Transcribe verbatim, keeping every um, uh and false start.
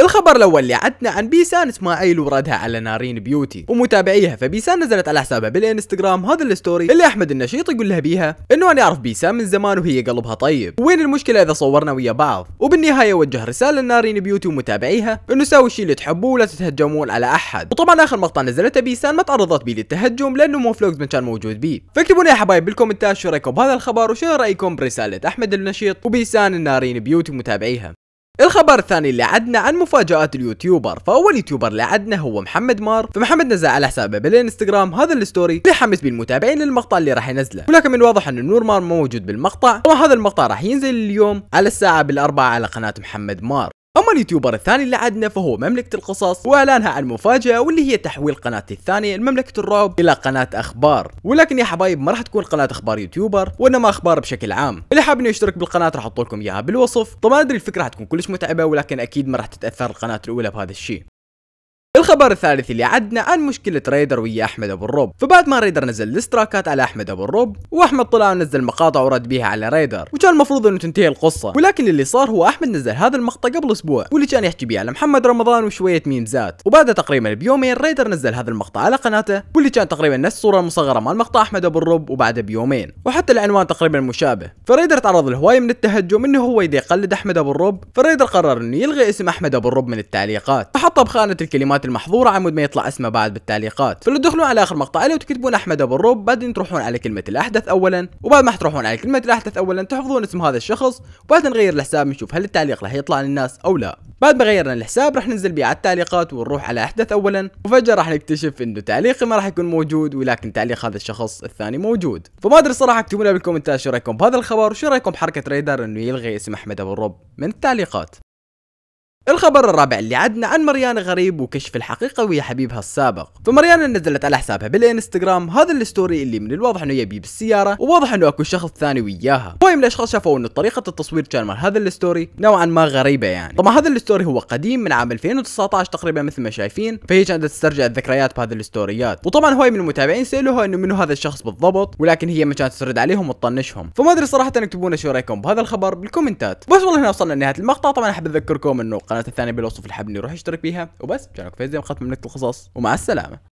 الخبر الاول اللي عدنا عن بيسان اسماعيل وردها على نارين بيوتي ومتابعيها، فبيسان نزلت على حسابها بالانستغرام هذا الستوري اللي احمد النشيط يقول لها بيها انه انا اعرف بيسان من زمان وهي قلبها طيب، وين المشكله اذا صورنا ويا بعض؟ وبالنهايه وجه رساله لنارين بيوتي ومتابعيها انه ساوي الشيء اللي تحبوه ولا تتهجمون على احد. وطبعا اخر مقطع نزلته بيسان ما تعرضت بيه للتهجم لانه مو فلوجز ما كان موجود بيه. فاكتبوا لي يا حبايب بالكومنتات شو رايكم بهذا الخبر وشو رايكم برساله احمد النشيط وبيسان نارين بيوتي ومتابعيها. الخبر الثاني اللي عدنا عن مفاجآت اليوتيوبر، فأول يوتيوبر اللي عدنا هو محمد مار، فمحمد نزل على حسابه بالانستغرام هذا الستوري اللي حمس بيه المتابعين للمقطع اللي راح ينزله، ولكن من واضح أن نور مار موجود بالمقطع، طبعا هذا المقطع راح ينزل اليوم على الساعة بالأربعة على قناة محمد مار. أما اليوتيوبر الثاني اللي عدنا فهو مملكة القصص، وإعلانها عن مفاجأة واللي هي تحويل قناتي الثانية لمملكة الرعب إلى قناة أخبار، ولكن يا حبايب ما راح تكون قناة أخبار يوتيوبر وإنما أخبار بشكل عام. اللي حاب إنه يشترك بالقناة راح أحط لكم إياها بالوصف، طبعا أدري الفكرة راح تكون كلش متعبة ولكن أكيد ما راح تتأثر القناة الأولى بهذا الشيء. الخبر الثالث اللي عدنا عن مشكلة ريدر ويا احمد ابو الرب، فبعد ما ريدر نزل الاشتراكات على احمد ابو الرب واحمد طلع ونزل مقاطع ورد بيها على ريدر، وكان المفروض انه تنتهي القصة، ولكن اللي صار هو احمد نزل هذا المقطع قبل اسبوع واللي كان يحكي بيه على محمد رمضان وشوية ميمزات، وبعدها تقريبا بيومين ريدر نزل هذا المقطع على قناته واللي كان تقريبا نفس الصورة المصغرة مال مقطع احمد ابو الرب وبعدها بيومين، وحتى العنوان تقريبا مشابه، فريدر تعرض لهواية من التهجم انه هو يدي يقلد احمد ابو الرب، فريدر قرر انه يلغي اسم احمد ابو الرب من التعليقات، فحطه بخانة الكلمات المحظوره عمود ما يطلع اسمه بعد بالتعليقات، فلو تدخلون على اخر مقطع له وتكتبون احمد ابو الرب بعدين تروحون على كلمه الاحدث اولا، وبعد ما تروحون على كلمه الاحدث اولا تحفظون اسم هذا الشخص، وبعدين نغير الحساب نشوف هل التعليق راح يطلع للناس او لا. بعد ما غيرنا الحساب راح ننزل بيه على التعليقات ونروح على احدث اولا، وفجاه راح نكتشف انه تعليقي ما راح يكون موجود ولكن تعليق هذا الشخص الثاني موجود. فما ادري صراحه، اكتبوا لنا بالكومنتات شو رايكم بهذا الخبر وشو رايكم بحركه ريدر انه يلغي اسم احمد ابو الرب من التعليقات. الخبر الرابع اللي عدنا عن مريانا غريب وكشف الحقيقة ويا حبيبها السابق، فمريانا نزلت على حسابها بالانستغرام هذا الستوري اللي من الواضح انه يبي بالسيارة وواضح انه اكو شخص ثاني وياها، المهم الاشخاص شافوا انه طريقة التصوير كان مال هذا الستوري نوعا ما غريبة يعني، طبعا هذا الستوري هو قديم من عام ألفين وتسعطعش تقريبا مثل ما شايفين، فهي كانت تسترجع الذكريات بهذه الستوريات، وطبعا هواي من المتابعين سألوها انه منو هذا الشخص بالضبط، ولكن هي ما كانت ترد عليهم وتطنشهم، فما ادري صراحة اكتبوا لنا شو رايكم بهذا الخبر بالكومنتات، بس والله هنا وصلنا لنهاية المقطع، طبعا احب اذكركم انه القناة الثانية بالوصف اللي حابني يروح يشترك بيها، وبس كانوا كفاية زي ما قلت مملكة القصص ومع السلامة.